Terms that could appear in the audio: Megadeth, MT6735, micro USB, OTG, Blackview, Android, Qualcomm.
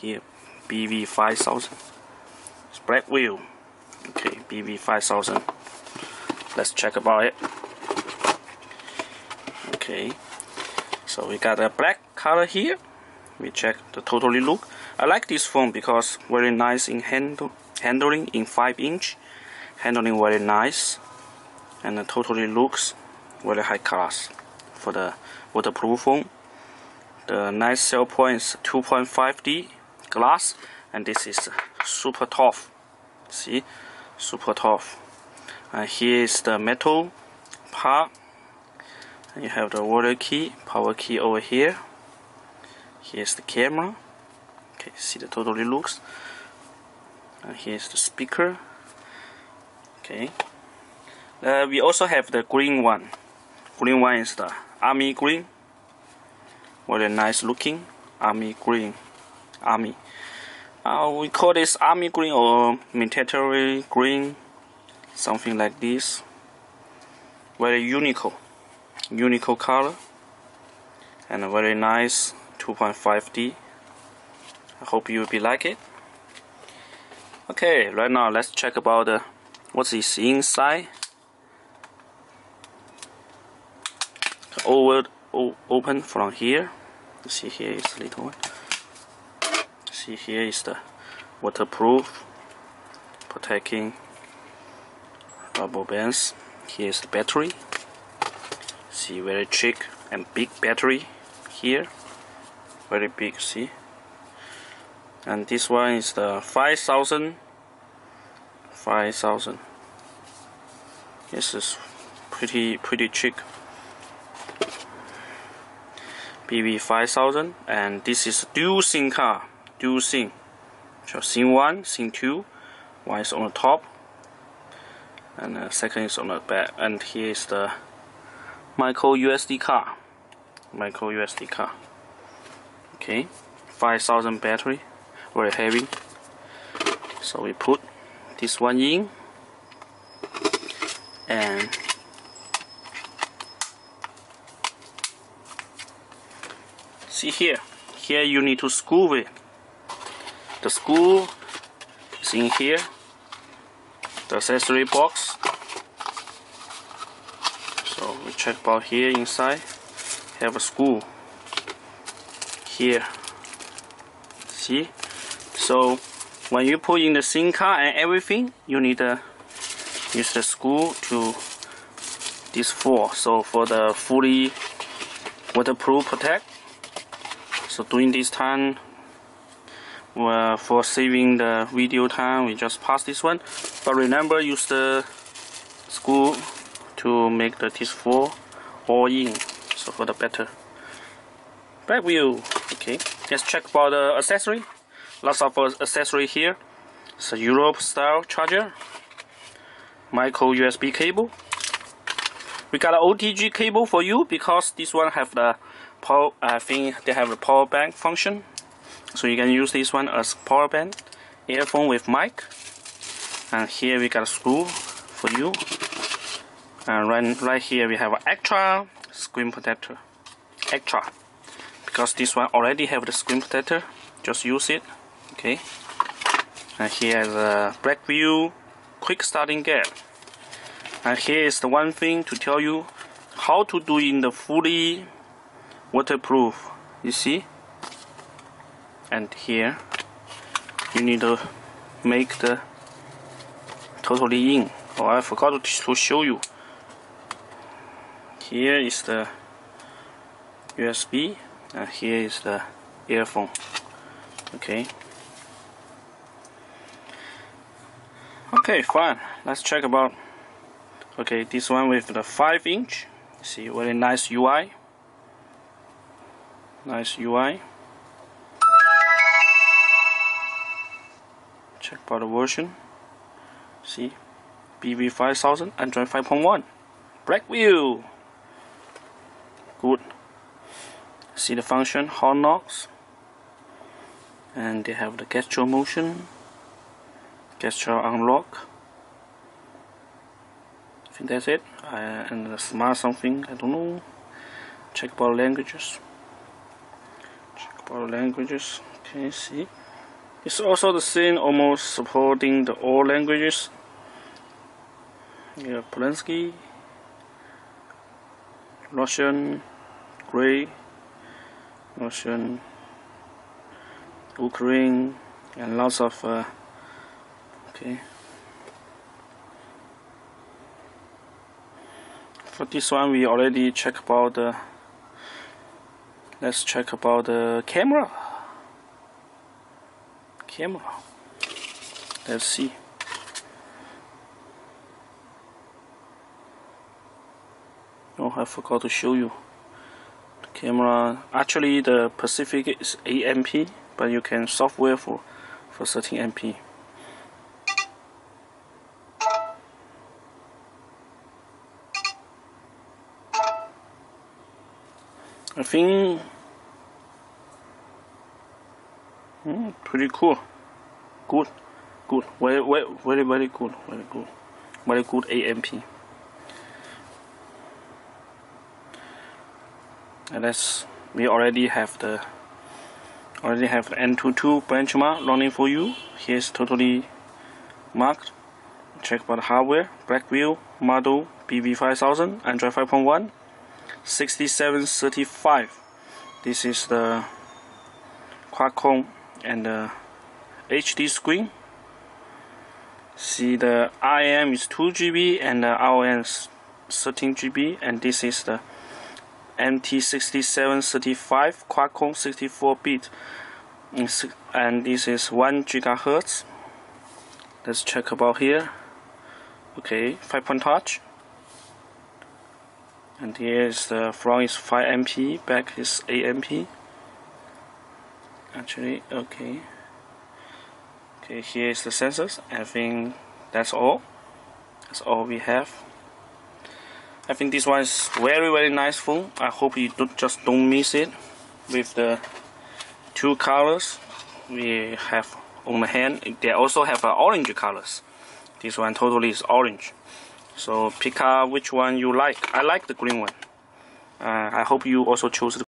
here, BV5000, it's Blackview. Okay, BV5000, let's check about it. Okay, so we got a black color here. We check the totally look. I like this phone because very nice in handling in 5-inch, handling very nice, and the totally looks very high class for the waterproof phone. The nice cell points 2.5D glass, and this is super tough. See, super tough. And here is the metal part. And you have the water key, power key over here. Here's the camera. Okay, see the totally looks. And here's the speaker. Okay. We also have the green one. Green one is the army green. Very nice looking army green. Army. We call this army green or military green, something like this. Very unique color, and a very nice 2.5D. I hope you will be like it. Okay, right now let's check about what is inside. Open from here. See, here is the little one. See, here is the waterproof protecting rubber bands. Here is the battery. See, very thick and big battery here. Very big, see. And this one is the 5000. This is pretty cheap. BV5000, and this is dual SIM card. Dual SIM. So SIM 1, SIM 2. One is on the top, and the second is on the back. And here is the micro USB card. Micro USB card. Okay, 5000 battery, very heavy. So we put this one in, and see here. Here you need to screw it. The screw is in here. The accessory box. So we check about here inside. Have a screw. Here, see. So when you put in the SIM card and everything, you need to use the screw to this four. So for the fully waterproof protect. So during this time, for saving the video time, we just pass this one. But remember, use the screw to make the this four all in. So for the better. Blackview. Okay, let's check about the accessory. Lots of accessory here. It's a Europe style charger, micro USB cable. We got an OTG cable for you because this one have the power. I think they have the power bank function, so you can use this one as power bank. Earphone with mic, and here we got a screw for you. And right here we have an extra screen protector. Extra. Because this one already have the screen protector, just use it. Okay, and here is a Blackview quick starting gear. And here is the one thing to tell you how to do in the fully waterproof. You see, and here you need to make the totally in. Oh, I forgot to show you. Here is the USB. And here is the earphone. Okay. Okay, fine. Let's check about. Okay, this one with the 5-inch. See, very nice UI. Nice UI. Check about the version. See, BV5000, Android 5.1, Blackview. Good. See the function, hot knocks, and they have the gesture motion, gesture unlock. I think that's it. And the smart something, I don't know. Check about languages. Okay, see. It's also the same, almost supporting the all languages. Yeah, Polensky, Russian, Gray, Russian, Ukraine, and lots of okay. For this one, we already check about the. Let's check about the camera. Let's see. Oh, I forgot to show you the camera. Actually, the Pacific is 8 MP, but you can software for 13 MP. I think pretty cool. Good. Very, very good. Very good 8 MP. And that's, we already have the N22 benchmark running for you. Here's totally marked. Check about the hardware. Blackview model BV5000, Android 5.1. 6735. This is the Qualcomm and the HD screen. See, the RAM is 2 GB and the ROM is 13 GB, and this is the MT6735 Qualcomm 64-bit, and this is 1 GHz. Let's check about here. Okay, 5-point touch. And here is the front is 5 MP, back is 8 MP. Actually, okay. Here is the sensors. I think that's all. That's all we have. I think this one is very, very nice phone. I hope you don't miss it. With the 2 colors we have on the hand, they also have orange colors. This one totally is orange. So pick up which one you like. I like the green one. I hope you also choose the